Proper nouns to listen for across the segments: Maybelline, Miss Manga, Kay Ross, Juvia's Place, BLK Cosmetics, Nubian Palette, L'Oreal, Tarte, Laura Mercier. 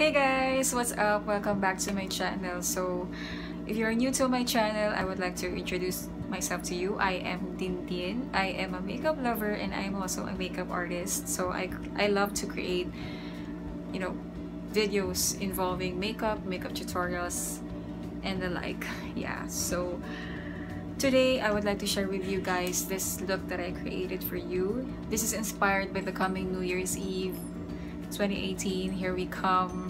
Hey guys, what's up? Welcome back to my channel. So if you're new to my channel, I would like to introduce myself to you. I am Tintin. I am a makeup lover and I am also a makeup artist. So I love to create, you know, videos involving makeup, makeup tutorials and the like. Yeah, so today I would like to share with you guys this look that I created for you. This is inspired by the coming New Year's Eve 2018. Here we come.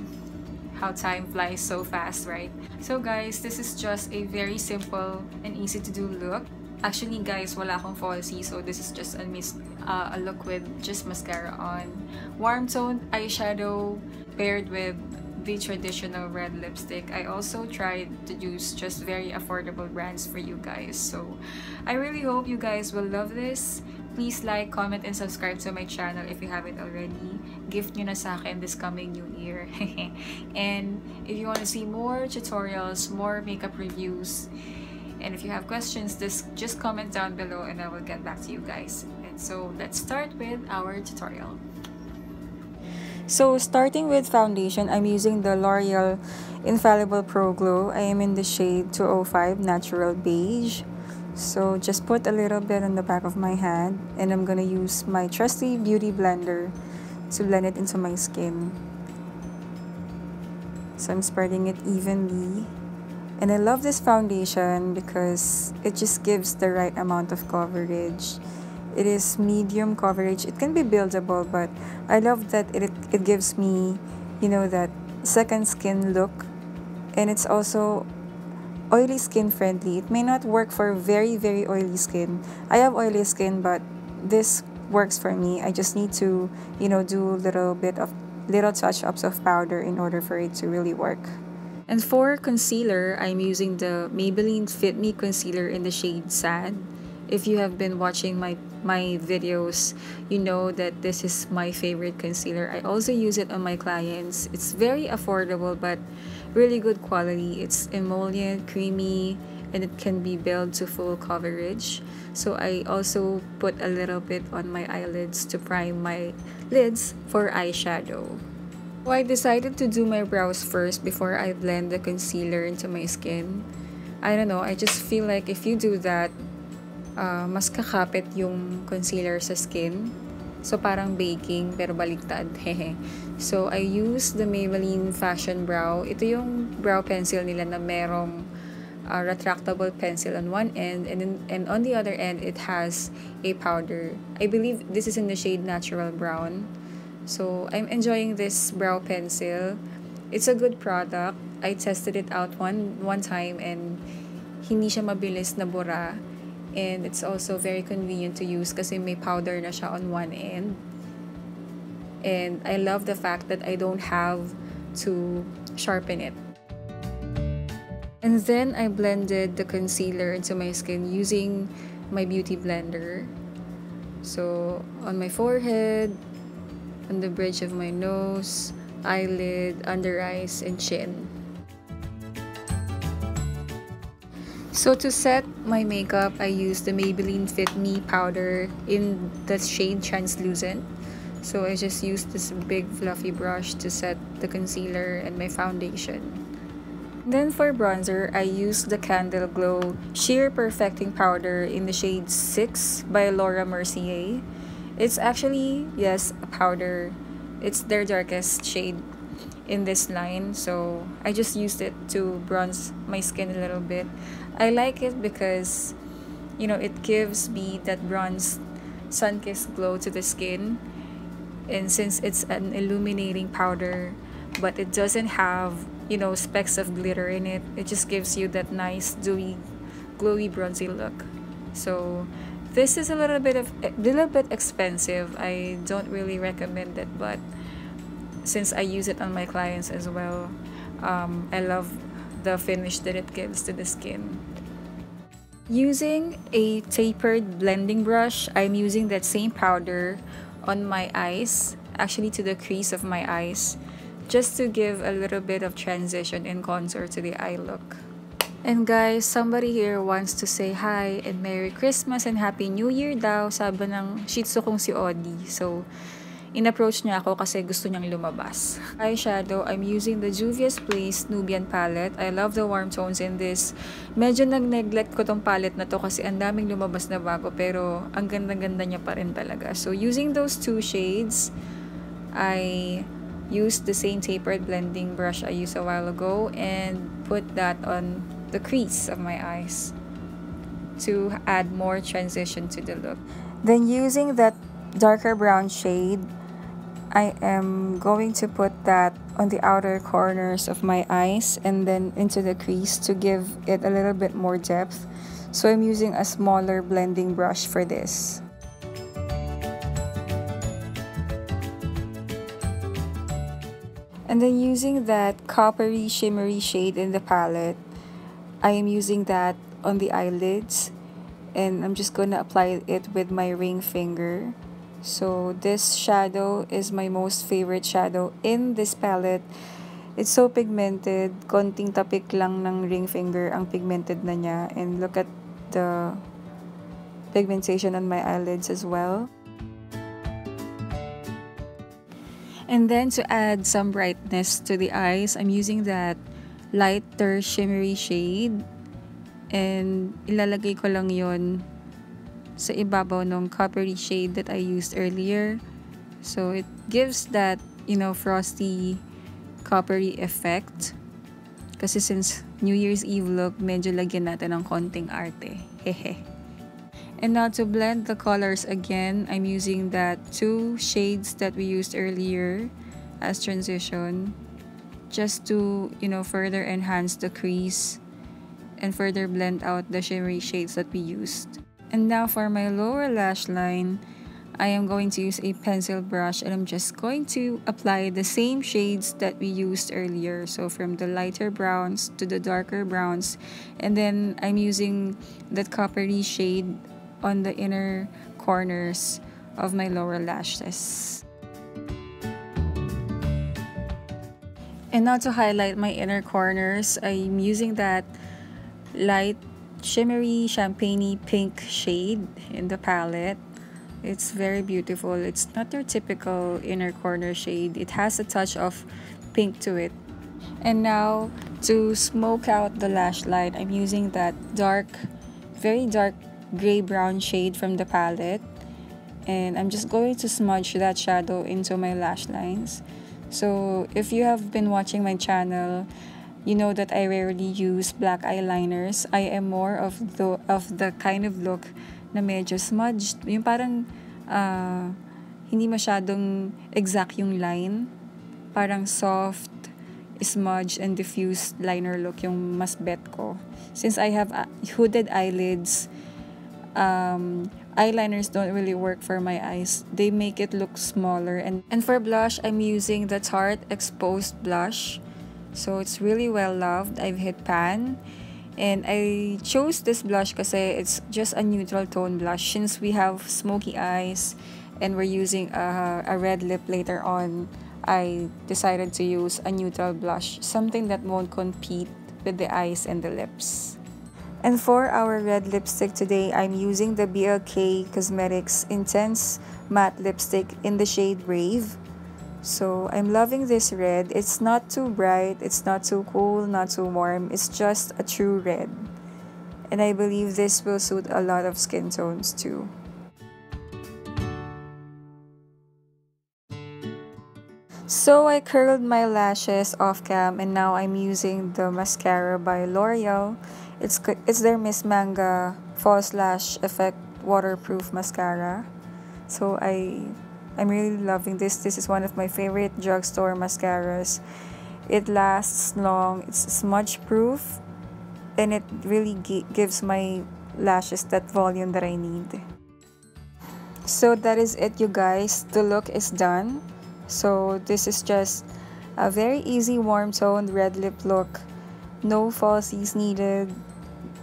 How time flies so fast, right? So guys, this is just a very simple and easy to do look. Actually guys, wala akong falsies, so this is just a look with just mascara on, warm toned eyeshadow paired with the traditional red lipstick. I also tried to use just very affordable brands for you guys, so I really hope you guys will love this. Please like, comment, and subscribe to my channel if you haven't already. Gift nyo na sa akin this coming new year. And if you want to see more tutorials, more makeup reviews, and if you have questions, just comment down below and I will get back to you guys. And so let's start with our tutorial. So starting with foundation, I'm using the L'Oreal Infallible Pro Glow. I am in the shade 205 Natural Beige. So just put a little bit on the back of my hand, and I'm gonna use my trusty beauty blender to blend it into my skin. So I'm spreading it evenly, and I love this foundation because it just gives the right amount of coverage. It is medium coverage. It can be buildable, but I love that it gives me, you know, that second skin look, and it's also oily skin friendly. It may not work for very, very oily skin. I have oily skin, but this works for me. I just need to, you know, do little touch-ups of powder in order for it to really work. And for concealer, I'm using the Maybelline Fit Me concealer in the shade Sand. If you have been watching my videos, you know that this is my favorite concealer. I also use it on my clients. It's very affordable but really good quality. It's emollient, creamy, and it can be built to full coverage. So I also put a little bit on my eyelids to prime my lids for eyeshadow. So I decided to do my brows first before I blend the concealer into my skin. I don't know, I just feel like if you do that, mas kakapit yung concealer sa skin. So parang baking pero baliktad. So I use the Maybelline Fashion Brow. Ito yung brow pencil nila na merong retractable pencil on one end, and on the other end it has a powder. I believe this is in the shade Natural Brown. So I'm enjoying this brow pencil. It's a good product. I tested it out one time and hindi siya mabilis nabura. And it's also very convenient to use kasi may powder na siya on one end. And I love the fact that I don't have to sharpen it. And then I blended the concealer into my skin using my beauty blender. So on my forehead, on the bridge of my nose, eyelid, under eyes, and chin. So to set my makeup, I used the Maybelline Fit Me powder in the shade Translucent. So I just used this big fluffy brush to set the concealer and my foundation. Then for bronzer, I used the Candle Glow Sheer Perfecting Powder in the shade 6 by Laura Mercier. It's actually, yes, a powder. It's their darkest shade in this line, so I just used it to bronze my skin a little bit. I like it because, you know, it gives me that bronze sun-kissed glow to the skin, and since it's an illuminating powder but it doesn't have, you know, specks of glitter in it, it just gives you that nice dewy glowy bronzy look. So this is a little bit expensive. I don't really recommend it, but since I use it on my clients as well, I love the finish that it gives to the skin. Using a tapered blending brush, I'm using that same powder on my eyes, actually to the crease of my eyes, just to give a little bit of transition and contour to the eye look. And guys, somebody here wants to say hi and Merry Christmas and Happy New Year daw, sabi ng shih tzu kong si Odie. So in-approach niya ako kasi gusto niyang lumabas. Eyeshadow, I'm using the Juvia's Place Nubian Palette. I love the warm tones in this. Medyo nag-neglect ko tong palette na to kasi ang daming lumabas na bago, pero ang ganda-ganda niya pa rin talaga. So using those two shades, I used the same tapered blending brush I used a while ago and put that on the crease of my eyes to add more transition to the look. Then using that darker brown shade, I am going to put that on the outer corners of my eyes and then into the crease to give it a little bit more depth. So I'm using a smaller blending brush for this. And then using that coppery shimmery shade in the palette, I am using that on the eyelids, and I'm just gonna apply it with my ring finger. So this shadow is my most favorite shadow in this palette. It's so pigmented. Konting tapik lang ng ring finger ang pigmented na niya, and look at the pigmentation on my eyelids as well. And then to add some brightness to the eyes, I'm using that lighter shimmery shade. And ilalagay ko lang yon sa ibabaw ng coppery shade that I used earlier. So it gives that, you know, frosty coppery effect. Kasi since New Year's Eve look, medyo lagyan natin ng konting arte. Hehe. And now to blend the colors again, I'm using that two shades that we used earlier as transition, just to, you know, further enhance the crease and further blend out the shimmery shades that we used. And now for my lower lash line, I am going to use a pencil brush and I'm just going to apply the same shades that we used earlier. So from the lighter browns to the darker browns, and then I'm using that coppery shade on the inner corners of my lower lashes. And now to highlight my inner corners, I'm using that light shimmery champagne-y pink shade in the palette. It's very beautiful. It's not your typical inner corner shade. It has a touch of pink to it. And now to smoke out the lash line, I'm using that dark, very dark gray-brown shade from the palette, and I'm just going to smudge that shadow into my lash lines. So if you have been watching my channel, you know that I rarely use black eyeliners. I am more of the kind of look na medyo smudged, yung parang hindi masyadong exact yung line, parang soft smudge and diffused liner look yung mas bet ko. Since I have hooded eyelids, eyeliners don't really work for my eyes. They make it look smaller. And for blush, I'm using the Tarte Exposed Blush. So it's really well loved. I've hit pan. And I chose this blush because it's just a neutral tone blush. Since we have smoky eyes and we're using a red lip later on, I decided to use a neutral blush. Something that won't compete with the eyes and the lips. And for our red lipstick today, I'm using the BLK Cosmetics Intense Matte Lipstick in the shade Rave. So I'm loving this red. It's not too bright, it's not too cool, not too warm. It's just a true red. And I believe this will suit a lot of skin tones too. So I curled my lashes off cam and now I'm using the mascara by L'Oreal. It's their Miss Manga False Lash Effect Waterproof Mascara. So I'm really loving this. This is one of my favorite drugstore mascaras. It lasts long, it's smudge proof, and it really gives my lashes that volume that I need. So that is it, you guys. The look is done. So this is just a very easy warm toned red lip look. No falsies needed,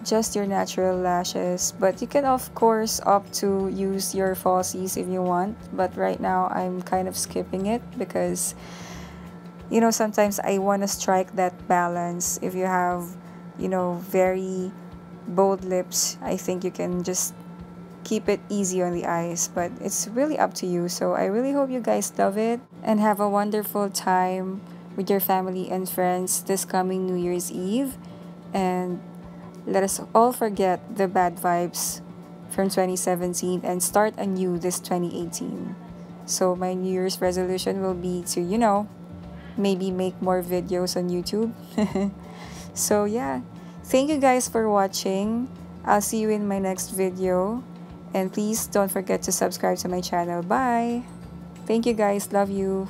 just your natural lashes, but you can of course opt to use your falsies if you want, but right now I'm kind of skipping it because, you know, sometimes I want to strike that balance. If you have, you know, very bold lips, I think you can just keep it easy on the eyes, but it's really up to you. So I really hope you guys love it and have a wonderful time with your family and friends this coming New Year's Eve. And let us all forget the bad vibes from 2017 and start anew this 2018. So my New Year's resolution will be to, you know, maybe make more videos on YouTube. So yeah, thank you guys for watching. I'll see you in my next video. And please don't forget to subscribe to my channel. Bye! Thank you guys. Love you.